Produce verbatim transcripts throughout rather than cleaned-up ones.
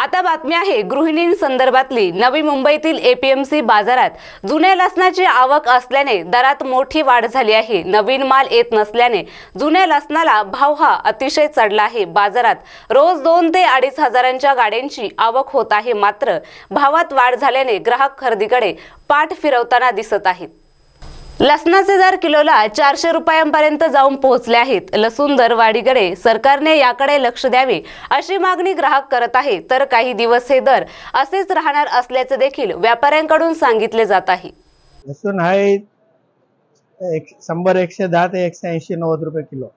आता बातमी आहे गृहिणींसंदर्भातली। नवी मुंबईतील एपीएमसी बाजारात जुन्या लसणाची आवक असल्याने दरात मोठी वाढ झाली आहे। नवीन माल येत नसल्याने जुन्या लसणाला भाव हा अतिशय चढला आहे। बाजारात रोज दोन ते अडीच हजारांच्या गाड्यांची आवक होत आहे, मात्र भावात वाढ झाल्याने ग्राहक खरेदीकडे पाठ फिरवताना दिसत आहेत। लसणाचे दर किलोला चारशे रुपयांपर्यंत जाऊन पोहोचले आहेत। लसूण दरवाढीकडे सरकारने याकडे लक्ष द्यावे अशी मागणी ग्राहक करत आहे, तर काही दिवस हे दर असेच राहणार असल्याचे देखील व्यापाऱ्यांकडून सांगितले जात आहे। लसूण आहे शंभर एकशे दहा ते एकशे ऐंशी नव्वद रुपये किलो।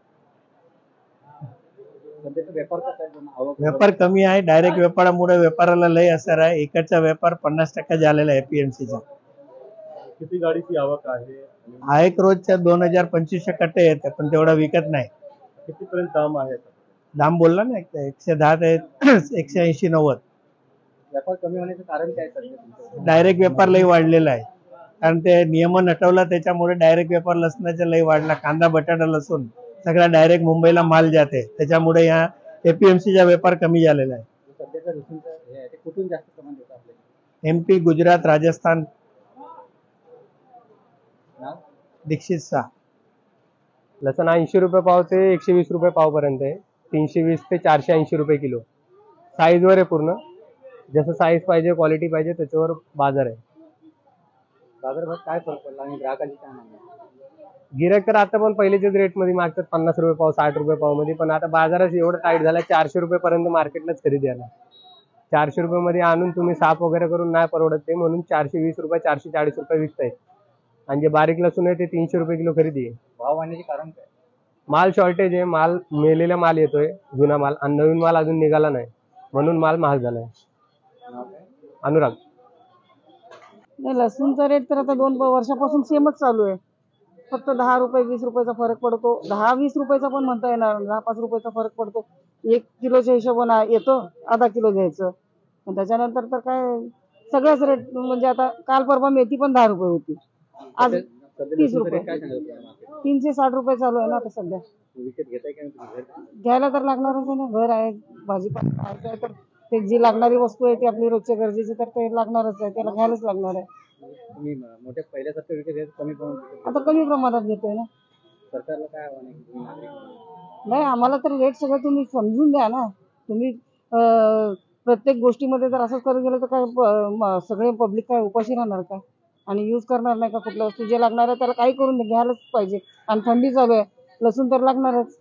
व्यापार कमी आहे, डायरेक्ट व्यापारामुळे व्यापाराला लय असर आहे। इकडचा व्यापार पन्नास टक्का झालेला आहे एपीएमसीचा। किती गाडीची आवक आहे? एक रोजच्या दोन हजार पंचवीसशे कट्टे येतात, पण तेवढा विकत नाही। कितीपर्यंत दाम आहे? दाम बोलला ना एकशे दहा ते एकशे ऐंशी नव्वद। व्यापार कमी होण्याचं कारण काय? डायरेक्ट व्यापार लय वाढलेला आहे, कारण ते नियमन हटवला त्याच्यामुळे डायरेक्ट व्यापार लसणाचा लय वाढला। कांदा बटाटा लसूण सगळा डायरेक्ट मुंबईला माल जाते, त्याच्यामुळे या एपीएमसीचा व्यापार कमी झालेला आहे। कुठून जास्त प्रमाण येतं आपल्याला? एमपी, गुजरात, राजस्थान। दीक्षित शाह। लसण ऐंशी रुपये पाव ते एकशे वीस रुपये पाव पर्यंत आहे। तीनशे वीस ते चारशे ऐंशी रुपये किलो। साईज वर आहे, पूर्ण जसं साईज पाहिजे क्वालिटी पाहिजे त्याच्यावर बाजार आहे। बाजारभाव काय फरक पडला आणि ग्राहकाची काय मागणी? गिरायक तर आता पण पहिलेच्याच रेट मध्ये मागतात, पन्नास रुपये पाव साठ रुपये पाव मध्ये, पण आता बाजारच एवढं टाईट झाला चारशे रुपये पर्यंत मार्केटलाच खरेदी आला। चारशे रुपये मध्ये आणून तुम्ही साफ वगैरे करून नाही परवडत ते, म्हणून चारशे वीस रुपये चारशे चाळीस रुपये विकतायत। आणि जे बारीक लसूण आहे ते तीनशे रुपये किलो खरेदी आहे। भाव वाढण्याचे कारण काय? माल शॉर्टेज आहे, माल मेलेला माल येतोय, जुना माल, आणि नवीन माल अजून निघाला नाही म्हणून माल महाग झालाय। अनुराग। लसूणचा रेट तर आता दोन वर्षापासून सेमच चालू आहे, फक्त दहा रुपये वीस रुपयाचा फरक पडतो। दहा वीस रुपयाचा पण म्हणता येणार, दहा पाच रुपयाचा फरक पडतो। एक किलोच्या हिशोबाने येतो, अर्धा किलो घ्यायचं, पण त्याच्यानंतर तर काय सगळ्याच रेट म्हणजे आता काल परवा मेथी पण दहा रुपये होती, आज तीस रुपये। तीनशे साठ रुपये चालू आहे ना आता सध्या। घ्यायला तर लागणारच आहे ना, घर आहे, भाजीपाला आहे, तर ते जी लागणारी वस्तू आहे ती आपली रोजच्या गरजेची, तर ते लागणारच आहे, त्याला घ्यायलाच लागणार आहे। आता कमी प्रमाणात घेतोय ना। सरकारला काय आव्हान आहे? नाही, आम्हाला तर रेट सगळं तुम्ही समजून द्या ना। तुम्ही प्रत्येक गोष्टीमध्ये जर असंच करून गेलं तर काय सगळे पब्लिक काय उपाशी राहणार का आणि यूज करणार नाही का? कुठल्या वस्तू जे लागणार आहे त्याला काही करून घ्यायलाच पाहिजे। आणि थंडी चालू आहे, लसूण तर लागणारच।